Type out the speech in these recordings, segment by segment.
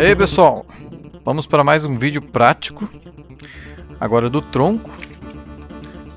E aí, pessoal, vamos para mais um vídeo prático, agora do tronco,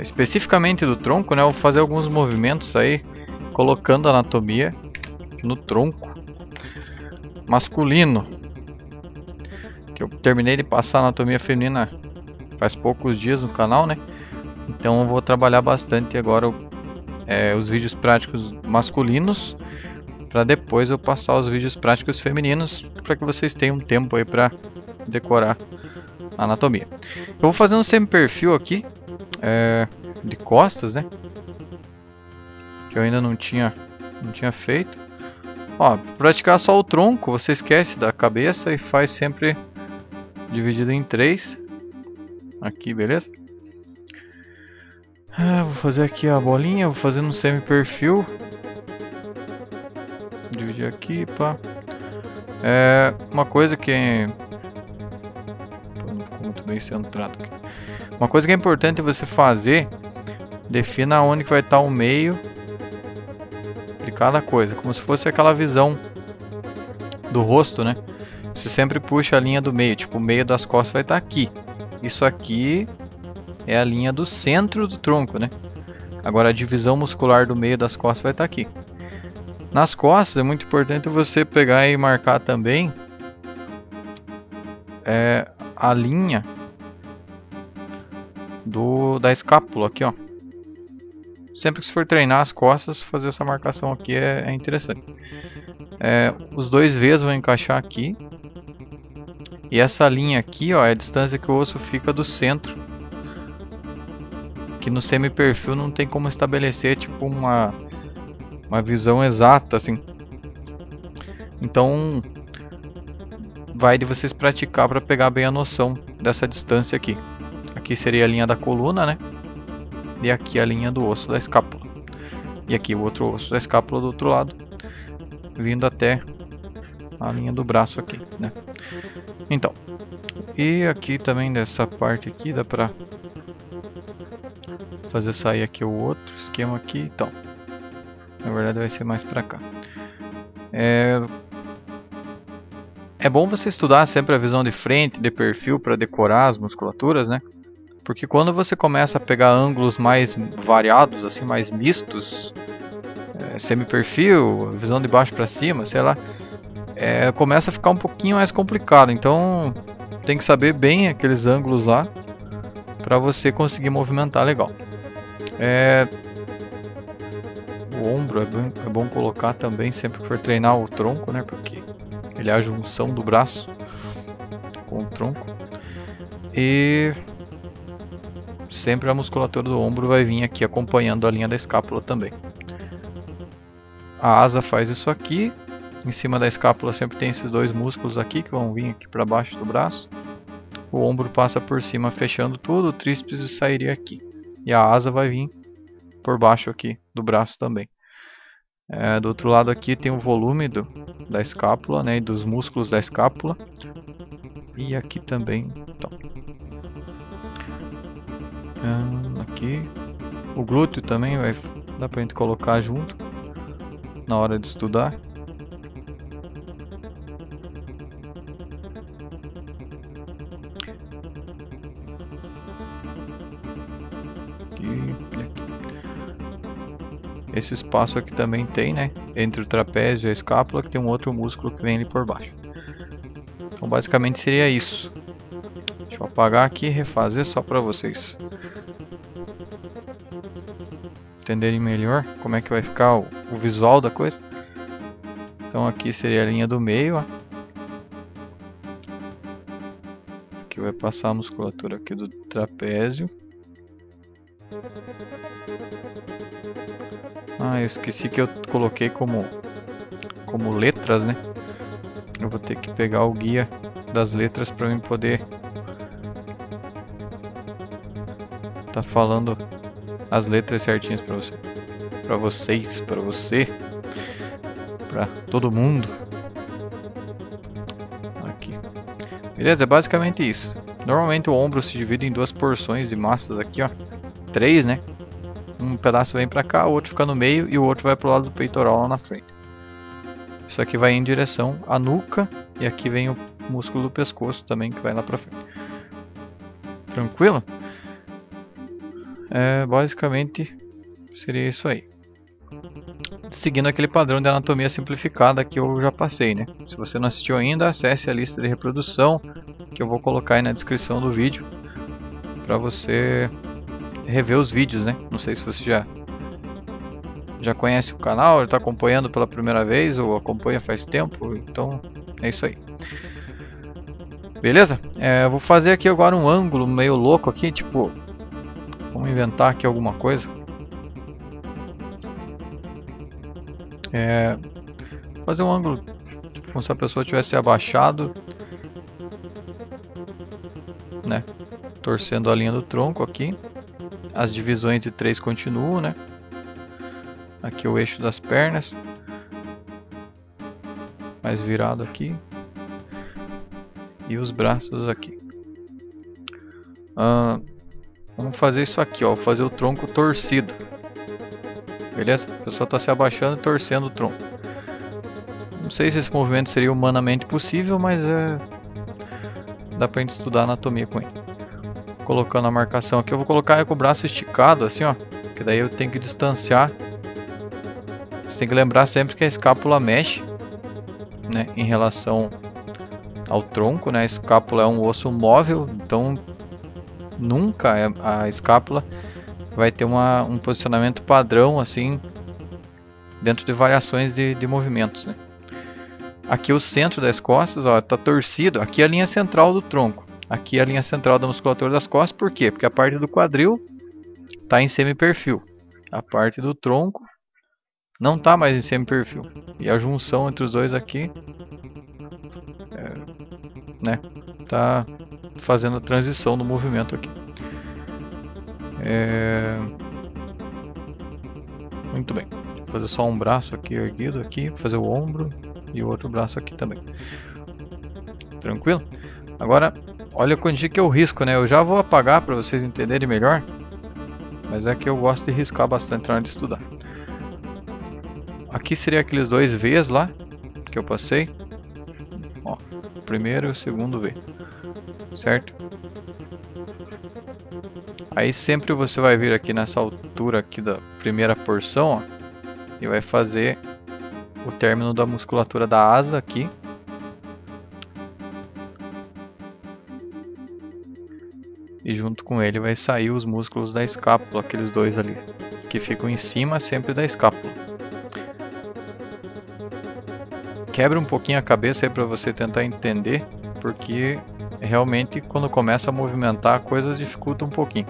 especificamente do tronco, né? Eu vou fazer alguns movimentos aí, colocando a anatomia no tronco masculino, que eu terminei de passar a anatomia feminina faz poucos dias no canal, né? Então eu vou trabalhar bastante agora os vídeos práticos masculinos, para depois eu passar os vídeos práticos femininos, para que vocês tenham tempo aí para decorar a anatomia. Eu vou fazer um semi-perfil aqui, de costas, né? Que eu ainda não tinha feito. Ó, praticar só o tronco, você esquece da cabeça e faz sempre dividido em 3. Aqui, beleza? Ah, vou fazer aqui a bolinha, vou fazer um semi-perfil. Dividir aqui, pá. Uma coisa que não ficou muito bem centrado aqui. Uma coisa que é importante você fazer: defina onde que vai estar o meio de cada coisa, como se fosse aquela visão do rosto, né? Você sempre puxa a linha do meio, tipo o meio das costas vai estar aqui. Isso aqui é a linha do centro do tronco, né? Agora a divisão muscular do meio das costas vai estar aqui. Nas costas é muito importante você pegar e marcar também a linha da escápula aqui, ó. Sempre que você for treinar as costas, fazer essa marcação aqui é interessante. Os dois V's vão encaixar aqui. E essa linha aqui, ó, é a distância que o osso fica do centro. Que no semi-perfil não tem como estabelecer tipo uma visão exata, assim. Então vai de vocês praticar para pegar bem a noção dessa distância aqui. Aqui seria a linha da coluna, né? E aqui a linha do osso da escápula. E aqui o outro osso da escápula do outro lado, vindo até a linha do braço aqui, né? Então, e aqui também dessa parte aqui dá para fazer sair aqui o outro esquema aqui, então. Na verdade vai ser mais pra cá. É bom você estudar sempre a visão de frente, de perfil, para decorar as musculaturas, né? Porque quando você começa a pegar ângulos mais variados, assim, mais mistos, semi-perfil, visão de baixo para cima, sei lá, começa a ficar um pouquinho mais complicado. Então tem que saber bem aqueles ângulos lá para você conseguir movimentar legal. O ombro é bom colocar também sempre que for treinar o tronco, né? Porque ele é a junção do braço com o tronco. E sempre a musculatura do ombro vai vir aqui acompanhando a linha da escápula também. A asa faz isso aqui. Em cima da escápula sempre tem esses dois músculos aqui que vão vir aqui para baixo do braço. O ombro passa por cima fechando tudo. O tríceps sairia aqui. E a asa vai vir por baixo aqui do braço também. Do outro lado aqui tem o volume da escápula, né, e dos músculos da escápula. E aqui também, então. Aqui o glúteo também vai dar pra gente colocar junto na hora de estudar. Esse espaço aqui também tem, né, entre o trapézio e a escápula, que tem um outro músculo que vem ali por baixo. Então basicamente seria isso. Deixa eu apagar aqui e refazer só para vocês entenderem melhor como é que vai ficar o visual da coisa. Então aqui seria a linha do meio, ó. Aqui vai passar a musculatura aqui do trapézio. Ah, eu esqueci que eu coloquei como letras, né? Eu vou ter que pegar o guia das letras para mim poder tá falando as letras certinhas para você, para vocês, para você, para todo mundo. Aqui. Beleza, é basicamente isso. Normalmente o ombro se divide em duas porções de massas aqui, ó. 3, né? Um pedaço vem pra cá, o outro fica no meio e o outro vai pro lado do peitoral lá na frente. Isso aqui vai em direção à nuca e aqui vem o músculo do pescoço também, que vai lá pra frente. Tranquilo? É, basicamente seria isso aí. Seguindo aquele padrão de anatomia simplificada que eu já passei, né? Se você não assistiu ainda, acesse a lista de reprodução que eu vou colocar aí na descrição do vídeo para você rever os vídeos, né? Não sei se você já conhece o canal, já está acompanhando pela primeira vez ou acompanha faz tempo, então é isso aí. Beleza? É, vou fazer aqui agora um ângulo meio louco aqui, tipo, vamos inventar aqui alguma coisa. É, fazer um ângulo como se a pessoa tivesse abaixado, né, torcendo a linha do tronco aqui. As divisões de 3 continuam, né? Aqui o eixo das pernas, mais virado aqui, e os braços aqui. Vamos fazer isso aqui, ó, fazer o tronco torcido. Beleza? A pessoa está se abaixando e torcendo o tronco. Não sei se esse movimento seria humanamente possível, mas é... dá pra gente estudar anatomia com ele. Colocando a marcação aqui, eu vou colocar com o braço esticado, assim, ó. Que daí eu tenho que distanciar. Você tem que lembrar sempre que a escápula mexe, né, em relação ao tronco, né? A escápula é um osso móvel, então nunca a escápula vai ter um posicionamento padrão assim dentro de variações de movimentos, né? Aqui o centro das costas está torcido, aqui é a linha central do tronco, aqui é a linha central da musculatura das costas. Por quê? Porque a parte do quadril está em semi-perfil, a parte do tronco não está mais em semi-perfil, e a junção entre os dois aqui está fazendo a transição do movimento aqui. Muito bem, vou fazer só um braço aqui erguido, aqui fazer o ombro e o outro braço aqui também. Tranquilo? Agora, olha a quantia que eu risco, né? Eu já vou apagar para vocês entenderem melhor, mas é que eu gosto de riscar bastante na hora de estudar. Aqui seria aqueles dois V's lá que eu passei, ó, o primeiro e o segundo V, certo? Aí sempre você vai vir aqui nessa altura aqui da primeira porção, ó, e vai fazer o término da musculatura da asa aqui. E junto com ele vai sair os músculos da escápula, aqueles dois ali, que ficam em cima sempre da escápula. Quebra um pouquinho a cabeça aí para você tentar entender, porque... realmente quando começa a movimentar a coisa dificulta um pouquinho,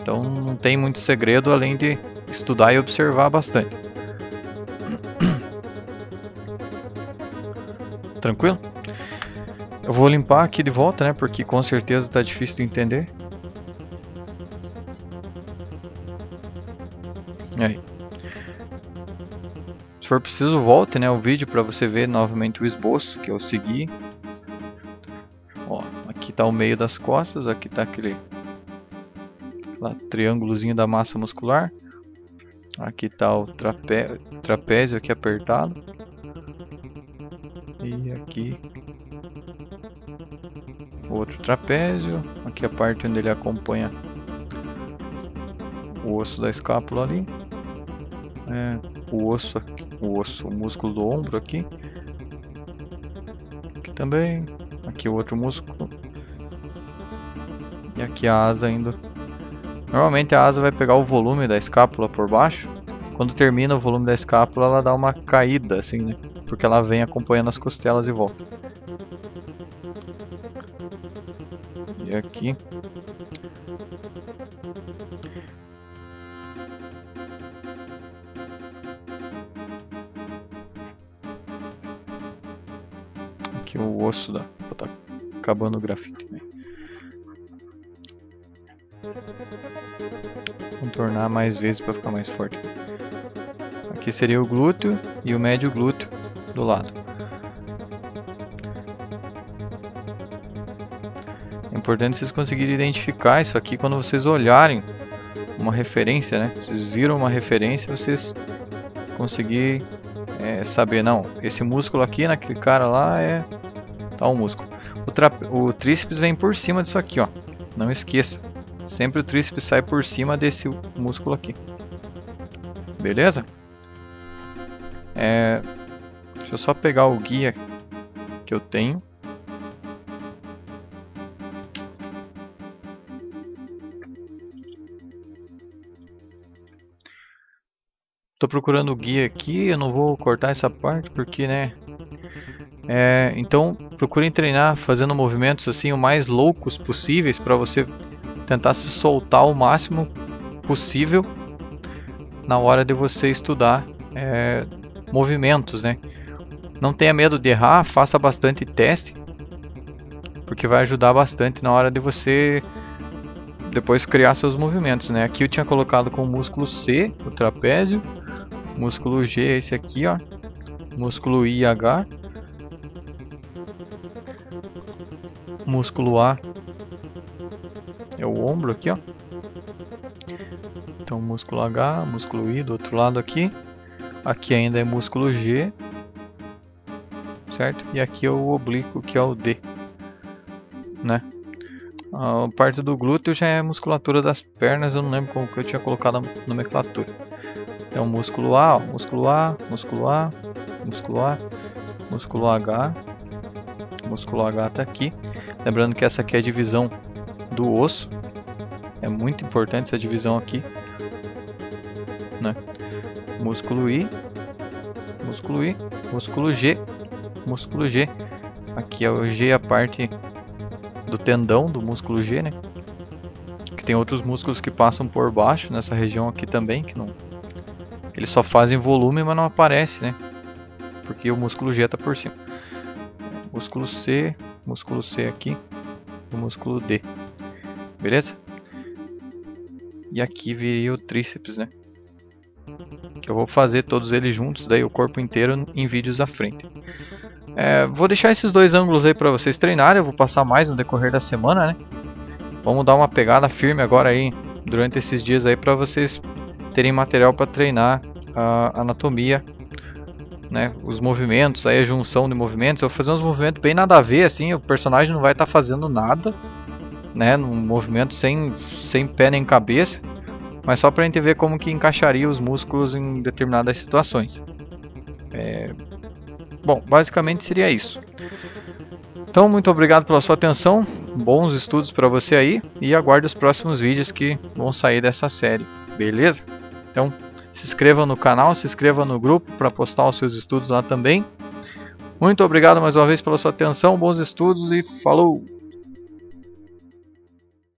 então não tem muito segredo além de estudar e observar bastante. Tranquilo? Eu vou limpar aqui de volta, né, porque com certeza está difícil de entender. E aí, se for preciso, volte, né, o vídeo para você ver novamente o esboço que eu segui. Aqui está o meio das costas, aqui está aquele triângulozinho da massa muscular, aqui está o trapézio aqui apertado, e aqui outro trapézio, aqui a parte onde ele acompanha o osso da escápula ali, o músculo do ombro aqui, aqui também, aqui o outro músculo. E aqui a asa ainda. Normalmente a asa vai pegar o volume da escápula por baixo. Quando termina o volume da escápula, ela dá uma caída assim, né? Porque ela vem acompanhando as costelas e volta. E aqui. Aqui o osso da... tá acabando o grafite, né? Contornar mais vezes para ficar mais forte. Aqui seria o glúteo e o médio glúteo do lado. É importante vocês conseguirem identificar isso aqui quando vocês olharem uma referência, né? Vocês viram uma referência, vocês conseguirem saber, não, esse músculo aqui, naquele cara lá, é tal músculo. O tríceps vem por cima disso aqui, ó. Não esqueça, sempre o tríceps sai por cima desse músculo aqui. Beleza? Deixa eu só pegar o guia que eu tenho. Tô procurando o guia aqui, eu não vou cortar essa parte porque, né? Então, procurem treinar fazendo movimentos assim o mais loucos possíveis para você tentar se soltar o máximo possível na hora de você estudar movimentos, né? Não tenha medo de errar, faça bastante teste, porque vai ajudar bastante na hora de você depois criar seus movimentos, né? Aqui eu tinha colocado com o músculo C, o trapézio. Músculo G é esse aqui, ó. Músculo I, H. Músculo A é o ombro aqui, ó. Então músculo H, músculo I do outro lado aqui. Aqui ainda é músculo G, certo? E aqui é o oblíquo, que é o D, né? A parte do glúteo já é a musculatura das pernas, eu não lembro como que eu tinha colocado a nomenclatura. Então músculo A, ó, músculo A, músculo A, músculo A, músculo H, músculo H tá aqui. Lembrando que essa aqui é a divisão do osso, é muito importante essa divisão aqui, né? Músculo I, músculo I, músculo G, músculo G. Aqui é o G, a parte do tendão do músculo G, né? Que tem outros músculos que passam por baixo nessa região aqui também, que não, eles só fazem volume, mas não aparece, né? Porque o músculo G tá por cima. Músculo C aqui, o músculo D. Beleza? E aqui viria o tríceps, né? Que eu vou fazer todos eles juntos, daí o corpo inteiro em vídeos à frente. Vou deixar esses dois ângulos aí para vocês treinarem, eu vou passar mais no decorrer da semana, né? Vamos dar uma pegada firme agora aí durante esses dias aí para vocês terem material para treinar a anatomia, né? Os movimentos, aí a junção de movimentos. Eu vou fazer uns movimentos bem nada a ver, assim, o personagem não vai estar fazendo nada, né? Um movimento sem pé nem cabeça, mas só para a gente ver como que encaixaria os músculos em determinadas situações. Bom, basicamente seria isso. Então, muito obrigado pela sua atenção, bons estudos para você aí e aguarde os próximos vídeos que vão sair dessa série, beleza? Então, se inscreva no canal, se inscreva no grupo para postar os seus estudos lá também. Muito obrigado mais uma vez pela sua atenção, bons estudos e falou!